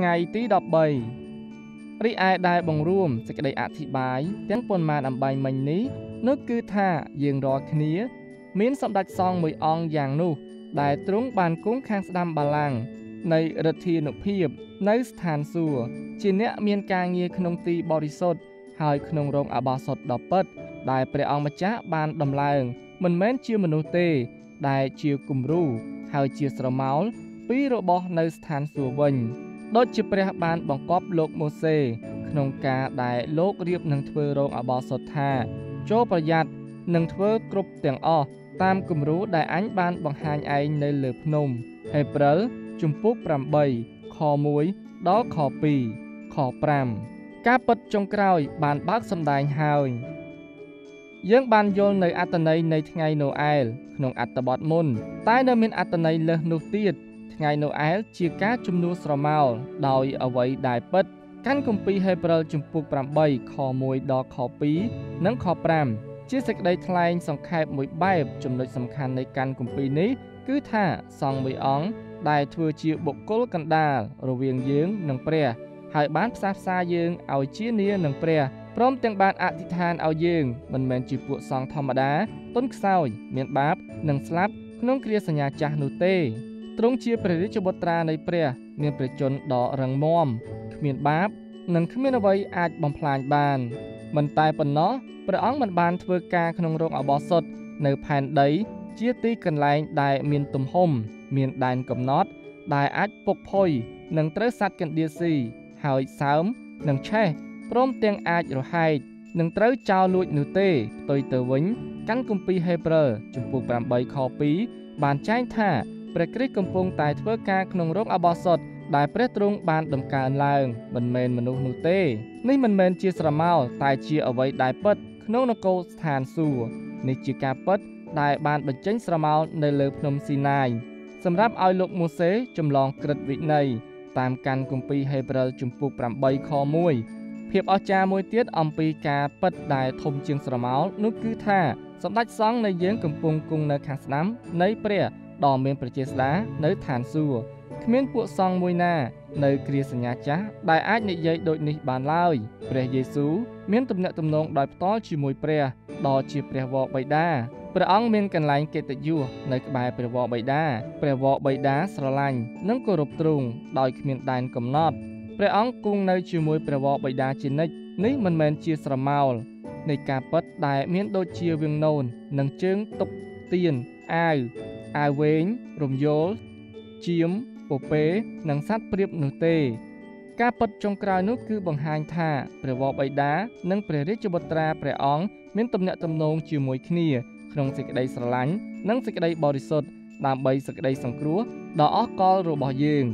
ไงตีดอกใบริไอได้บ่งร่วมจะได้อธิบายทั้งปนมาดำใบมันนี้นึกคือท่ายืนรอเนี้ยมิ้นสำดักซองมวยอองอย่างนู่ได้ตรงบานกุ้งคางสดำบาลังในฤทีนุพีบในสถานสัวจีเนะเมียนกาเงียขนมตีบริสุทธิ์หายขนมรงอบาสดดอกเปิดได้เปรียองมาจ้าบานดำลายมันแม้นเชื่อมนุเตได้เชื่อกุมรูหายเชื่อสระเมาปีโรบในสถานสัววันโดยเฉพาะบานบังกอบโลกโมเสขนมกาได้โลกเรียบหนังเทอรงอบาสดท่าโจประหยัดหนังเทอกรุบเตียงอตามกลุ่มรู้ได้อันบานบังหายไอในเหลือบนมให้เปรอะจุมพุกปรำใบคอมวยดอคอปีคอปรำกาปัดจงกรอยบานบักสำได้หายยังบานโยนในอัตนัยในไงโนเอลขนมอัตบอดมุนใต้เดิมเป็นอัตนัยเลนกตีดไงโนเอลชีก้าจุมนูสระเมาดอยเอาไว้ได้ปัดกันกลุ่มปีให้เปรอะจุมพุกปรำใบคอมวยดอคอปีนั่งคอปรำชีสได้ทลายสองแคบมวยใบจุดโดยสำคัญในการกลุ่มปีนี้คือท่าสองมวยอ้องได้ทัวเชียบกโกลกันดาระเวียงยืงหนังเปรียหายบ้านซาซายืงเอาชี้เนื้อหนังเปรียพร้อมแต่งบานอธิษฐานเอายืงมันเหมือนจีบวกสองธรรมดาต้นเสาเมียนบับหนังสลับขนมเคลียสัญญาจานุเตตรงเชียประดิษฐ์บตราในเปรียเมียนประจนดอรังมอมเมียนบับหนังขึ้นเมียนไว้อาจบำพลายบานมันตายปนเนาะพระองค์มันบานเทือกาขนมโรงอบอสดในแผ่นใดเชี่ยตีกันลายได้เมียนตุ่มห่มเมียนได้กับน็อตได้อัดปกพอยหนังเตอร์สัตกันเดียซีหายสามหนังแช่พร้อมเตียงอาจหรือไฮหนังเตอร์ชาวลุยนูเต้ตัวเตอร์วิญกันกุมปีเฮเบอร์จุมปูปรำใบคอปีบานใช้ท่าประกริกุมปงตายเทือกาขนมโรงอบอสดได้เปรตรงบานดำการลายบันเมนมนุษย์นูเต้นี่มันเมนเชียสระเมาตายเชียเอาไว้ได้เปิดขนมนกโกสถานสัวในจิกาปัดได้บานบรรจัยสระเมาในเลือบนมซีนายสำหรับออยลกโมเสสจำลองกระดวิในตามการกุมปีเฮเบอร์จุมปูปรำใบคอมวยเพียบอาจามวยเตี้ยอมปีกาปัดได้ทมเชียงสระเมานุคือท่าสำนักซ้องในเยื้องกุมปงกุงในขังสน้ำในเปรี้ยดอมเมนประเจสลาในฐานสัวเมียนปวดซองมวยนาในเคลียสัญญาจ้าได้อาจในใจโดยนิบานลายเปรย์เยซูเมียนตุ่มเนตตุ่มนงได้ต้อชีมวยเปรย์ดอชีเปรย์วอกใบด้าเปรย์อ่องเมียนกันไหลเกตยูในกบายเปรย์วอกใบด้าเปรย์วอกใบด้าสระลันนั่งกรบตรุงดอยเมียนแดนกำนอดเปรย์อ่องกุ้งในชีมวยเปรย์วอกใบด้าจินนิกนี่มันเมียนชีสระเมาในกาปัดได้เมียนโดยชีเวียงโนนนั่งเชิงตกเตียนอายเวงรมโยลจิมปเป๋หนังสัตว์เปรียบหนูเตกาปัดจงกรายนุคือบังหายท่าเปรวบใบดานังเปรริจบตราเปรอองเม้นตำเนตำนงจิมวยขณีขนมสกได้สลันนังสกได้บริสุทธิ์ตามใบสกได้สังครัวดออกอรบยืง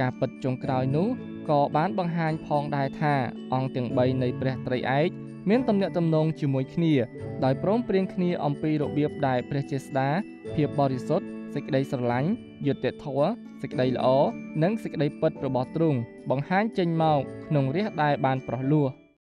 กาปัดจงกรายนุก่อบ้านบังหายพองได้ท่าอองเตียงใบในเปรตไตรไอเม้นตำเนตำนงจิมวยขณีได้พร้อมเปลี่ยนขณีอมปีโรเบียบได้เปรเจสดาเพียบบริสุทธิ์สกได้สลันหยุดเตะทัวสกได้ล้อนังสกได้เปิดประบอตรุงบังหานเจนเมาขนมเรียกได้บานปลอลัว